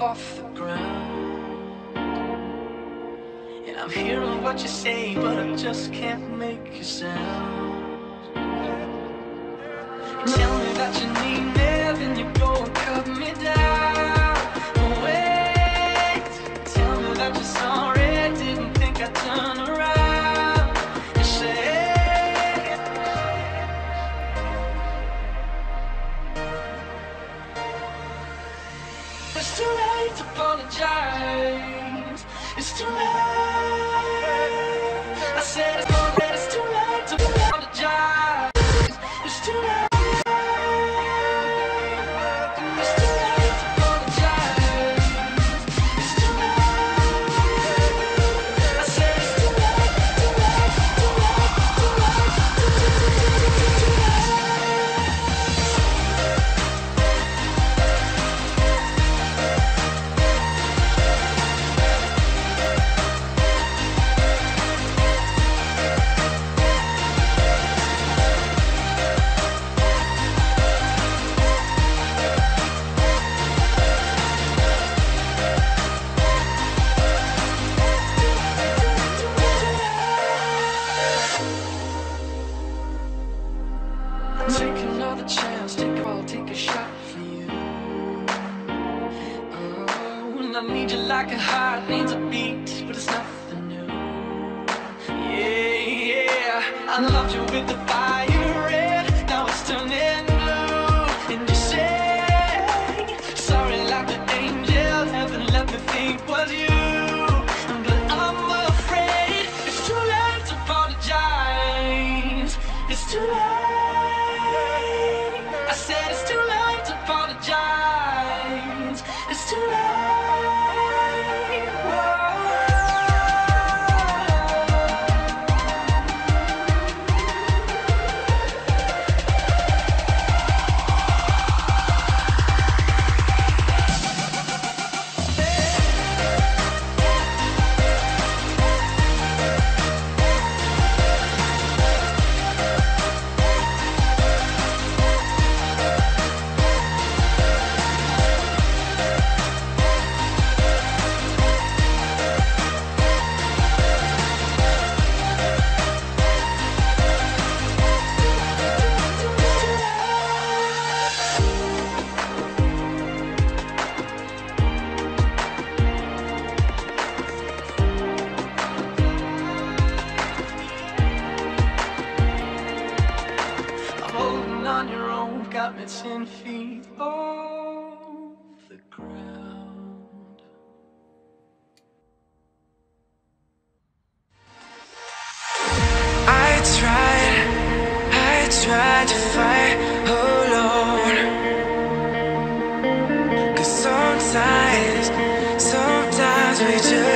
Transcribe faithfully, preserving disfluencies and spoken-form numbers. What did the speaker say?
Off the ground, and I'm hearing what you say, but I just can't make a sound. You tell me that you need me, then you go and cut me down. But wait, tell me that you're sorry, didn't think I'd turn around. You say it's too late. It's too late to apologize. It's too late. I said it's too late. It's too late to apologize. It's too late. It's too late to apologize. It's too late. I said it's too late. Too late. Too late. Too late. Too late. Too late. Too late. Take another chance, take all, take a shot for you. Oh, and I need you like a heart needs a beat, but it's nothing new. Yeah, yeah, I loved you with the fire red, now it's turning blue. And you say, sorry like an angel, heaven let me think was you. But I'm afraid it's too late to apologize. It's too late. It's too late. On your own, got me ten feet off the ground. I tried, I tried to fight alone. Cause sometimes, sometimes we just